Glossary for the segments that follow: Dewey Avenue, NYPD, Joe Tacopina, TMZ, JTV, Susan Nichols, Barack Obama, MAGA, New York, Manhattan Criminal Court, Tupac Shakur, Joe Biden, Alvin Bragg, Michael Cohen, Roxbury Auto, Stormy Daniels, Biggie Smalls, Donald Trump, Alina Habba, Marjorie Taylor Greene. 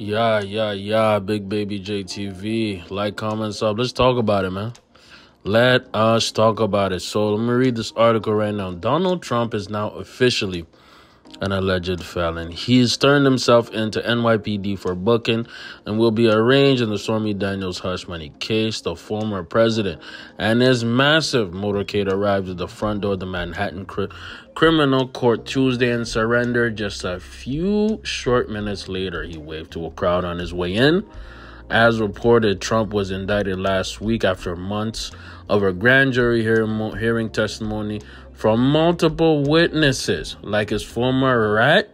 Yeah, Big Baby JTV. Like, comment, sub. Let's talk about it, man. Let us talk about it. So let me read this article right now. Donald Trump is now officially an alleged felon. He has turned himself into NYPD for booking and will be arraigned in the Stormy Daniels hush money case. The former president and his massive motorcade arrived at the front door of the Manhattan Criminal Court Tuesday and surrendered just a few short minutes later. He waved to a crowd on his way in. As reported, Trump was indicted last week after months of a grand jury hearing testimony from multiple witnesses, like his former rat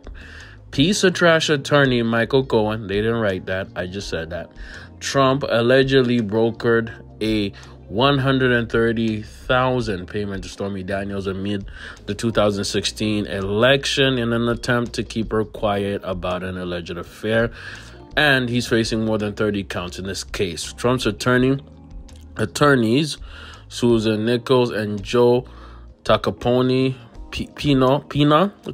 piece of trash attorney, Michael Cohen. They didn't write that. I just said that. Trump allegedly brokered a $130,000 payment to Stormy Daniels amid the 2016 election in an attempt to keep her quiet about an alleged affair, and he's facing more than 30 counts in this case. Trump's attorneys Susan Nichols and Joe Tacopina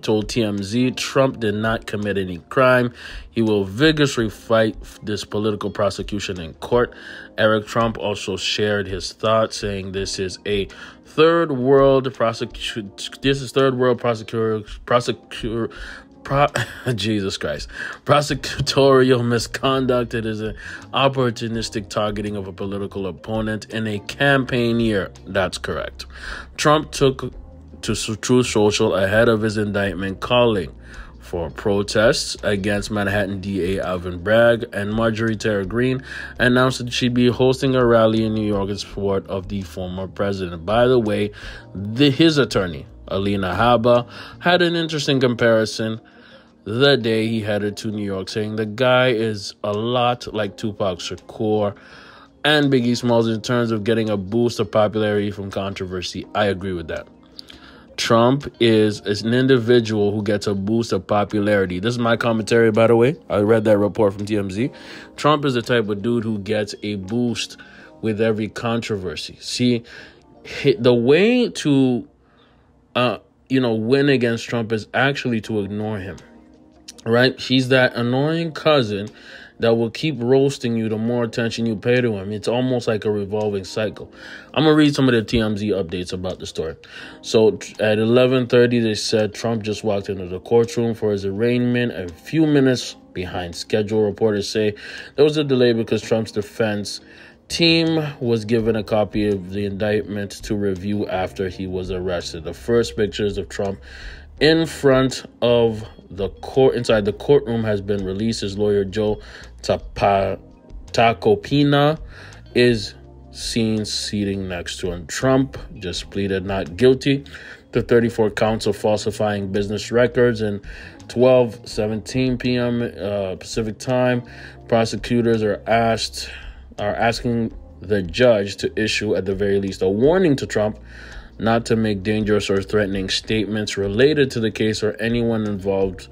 told TMZ Trump did not commit any crime. He will vigorously fight this political prosecution in court. Eric Trump also shared his thoughts, saying this is a third world prosecutor Jesus Christ. Prosecutorial misconduct. It is an opportunistic targeting of a political opponent in a campaign year. That's correct. Trump took to Truth Social ahead of his indictment, calling for protests against Manhattan DA Alvin Bragg, and Marjorie Taylor Greene announced that she'd be hosting a rally in New York in support of the former president. By the way, his attorney, Alina Habba, had an interesting comparison the day he headed to New York, saying the guy is a lot like Tupac Shakur and Biggie Smalls in terms of getting a boost of popularity from controversy. I agree with that. Trump is an individual who gets a boost of popularity. This is my commentary, by the way. I read that report from TMZ. Trump is the type of dude who gets a boost with every controversy. See, the way to win against Trump is actually to ignore him, right? He's that annoying cousin that will keep roasting you the more attention you pay to him. It's almost like a revolving cycle. I'm going to read some of the TMZ updates about the story. So at 11:30, they said Trump just walked into the courtroom for his arraignment a few minutes behind schedule. Reporters say there was a delay because Trump's defense team was given a copy of the indictment to review after he was arrested. The first pictures of Trump in front of the court, inside the courtroom, has been released. His lawyer, Joe Tacopina, is seen seating next to him. Trump just pleaded not guilty to 34 counts of falsifying business records and 12:17 p.m. Pacific time. Prosecutors are asking the judge to issue, at the very least, a warning to Trump not to make dangerous or threatening statements related to the case or anyone involved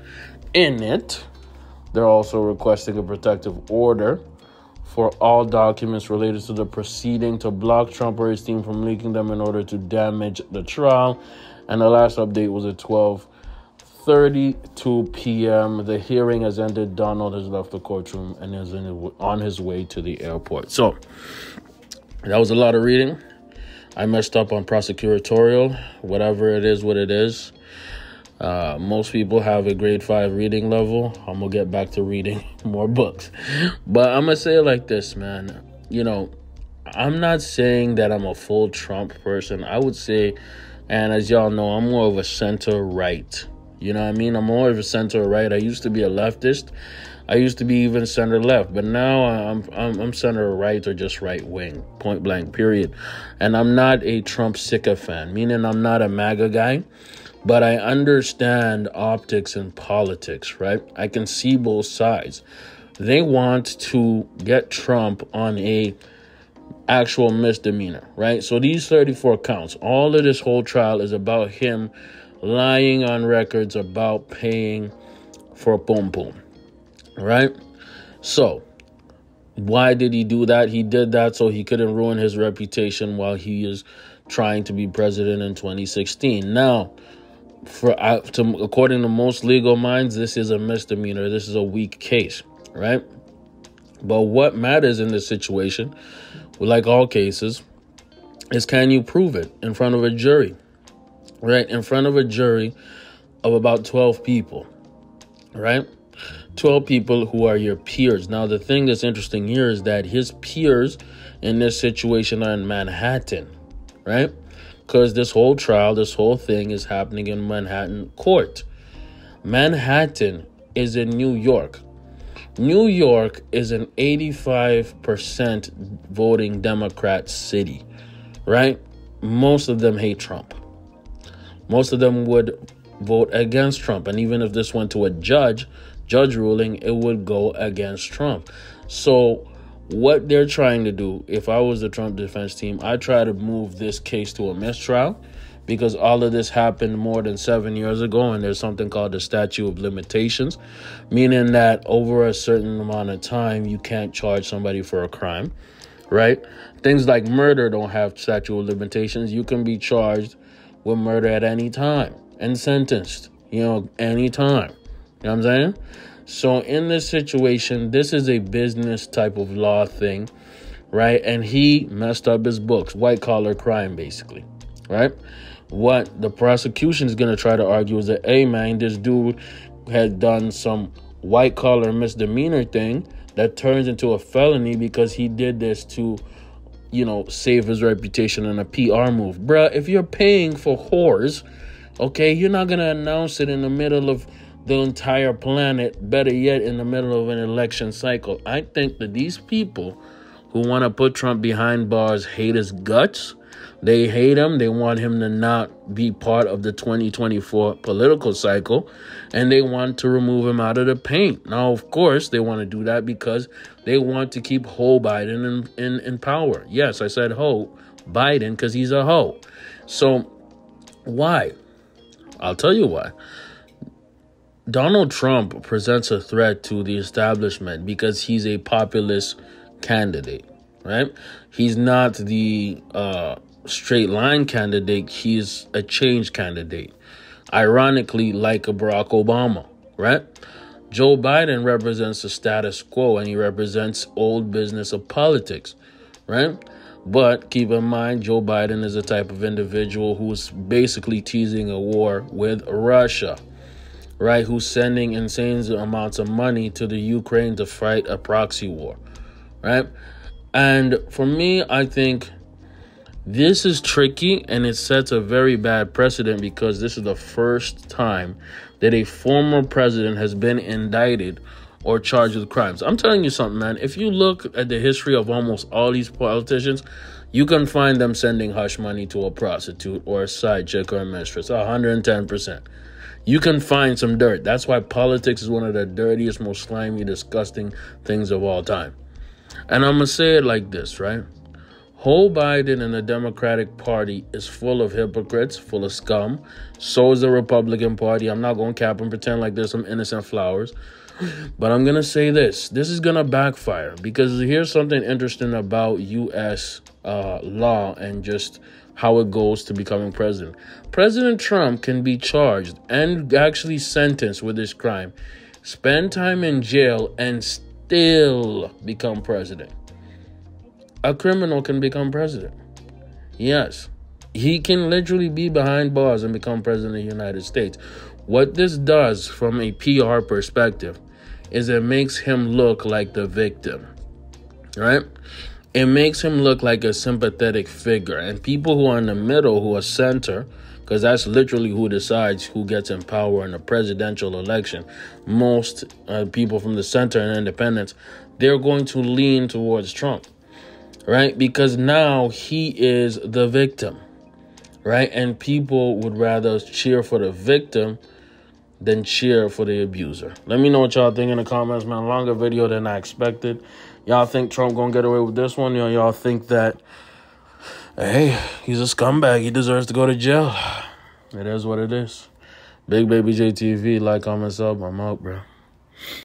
in it. They're also requesting a protective order for all documents related to the proceeding to block Trump or his team from leaking them in order to damage the trial. And the last update was at 12:32 p.m. The hearing has ended. Donald has left the courtroom and is on his way to the airport. So that was a lot of reading. I messed up on prosecutorial, whatever it is, what it is. Most people have a grade 5 reading level. I'm going to get back to reading more books. But I'm going to say it like this, man. You know, I'm not saying that I'm a full Trump person. I would say, and as y'all know, I'm more of a center-right. You know what I mean? I'm more of a center-right. I used to be a leftist. I used to be even center-left, but now I'm center-right or just right-wing, point-blank, period. And I'm not a Trump sycophant, meaning I'm not a MAGA guy, but I understand optics and politics, right? I can see both sides. They want to get Trump on a actual misdemeanor, right? So these 34 counts, all of this whole trial is about him lying on records about paying for Pom Pom, right? So why did he do that? He did that so he couldn't ruin his reputation while he is trying to be president in 2016. Now, according to most legal minds, this is a misdemeanor. This is a weak case. right? But what matters in this situation, like all cases, is can you prove it in front of a jury, right? In front of a jury of about 12 people, right? 12 people who are your peers. Now, the thing that's interesting here is that his peers in this situation are in Manhattan, right? Because this whole trial, this whole thing is happening in Manhattan court. Manhattan is in New York. New York is an 85% voting Democrat city, right? Most of them hate Trump. Most of them would vote against Trump. And even if this went to a judge ruling, it would go against Trump. So what they're trying to do, if I was the Trump defense team, I try to move this case to a mistrial, because all of this happened more than 7 years ago, and there's something called the statute of limitations, meaning that over a certain amount of time, you can't charge somebody for a crime, right? Things like murder don't have statute of limitations. You can be charged with murder at any time and sentenced, any time. You know what I'm saying? So in this situation, this is a business type of law thing, right? And he messed up his books, white collar crime, basically, right? What the prosecution is going to try to argue is that, hey, man, this dude had done some white collar misdemeanor thing that turns into a felony because he did this to, save his reputation in a PR move. Bruh, if you're paying for whores, okay, you're not going to announce it in the middle of the entire planet, better yet, in the middle of an election cycle. I think that these people who want to put Trump behind bars hate his guts. They hate him. They want him to not be part of the 2024 political cycle, and they want to remove him out of the paint. Now, of course, they want to do that because they want to keep Joe Biden in power. Yes, I said Joe Biden because he's a hoe. So why? I'll tell you why. Donald Trump presents a threat to the establishment because he's a populist candidate, right? He's not the straight line candidate. He's a change candidate, ironically, like a Barack Obama, right? Joe Biden represents the status quo, and he represents old business of politics, right? But keep in mind, Joe Biden is a type of individual who's basically teasing a war with Russia, right? Who's sending insane amounts of money to the Ukraine to fight a proxy war, right? And for me, I think this is tricky, and it sets a very bad precedent because this is the first time that a former president has been indicted or charged with crimes. I'm telling you something, man. If you look at the history of almost all these politicians, you can find them sending hush money to a prostitute or a side chick or a mistress, 110%. You can find some dirt. That's why politics is one of the dirtiest, most slimy, disgusting things of all time. And I'm going to say it like this, right? Joe Biden and the Democratic Party is full of hypocrites, full of scum. So is the Republican Party. I'm not going to cap and pretend like there's some innocent flowers. But I'm going to say this. This is going to backfire, because here's something interesting about U.S. law and just how it goes to becoming president. President Trump can be charged and actually sentenced with this crime, spend time in jail, and still become president. A criminal can become president. Yes, he can literally be behind bars and become president of the United States. What this does from a PR perspective is it makes him look like the victim, right? It makes him look like a sympathetic figure. And people who are in the middle, who are center, because that's literally who decides who gets in power in a presidential election. Most people from the center and independents, they're going to lean towards Trump, right? Because now he is the victim, right? And people would rather cheer for the victim than cheer for the abuser. Let me know what y'all think in the comments, man. Longer video than I expected. Y'all think Trump gonna get away with this one? Y'all think that, hey, he's a scumbag, he deserves to go to jail. It is what it is. Big Baby JTV, like, comment, sub. I'm out, bro.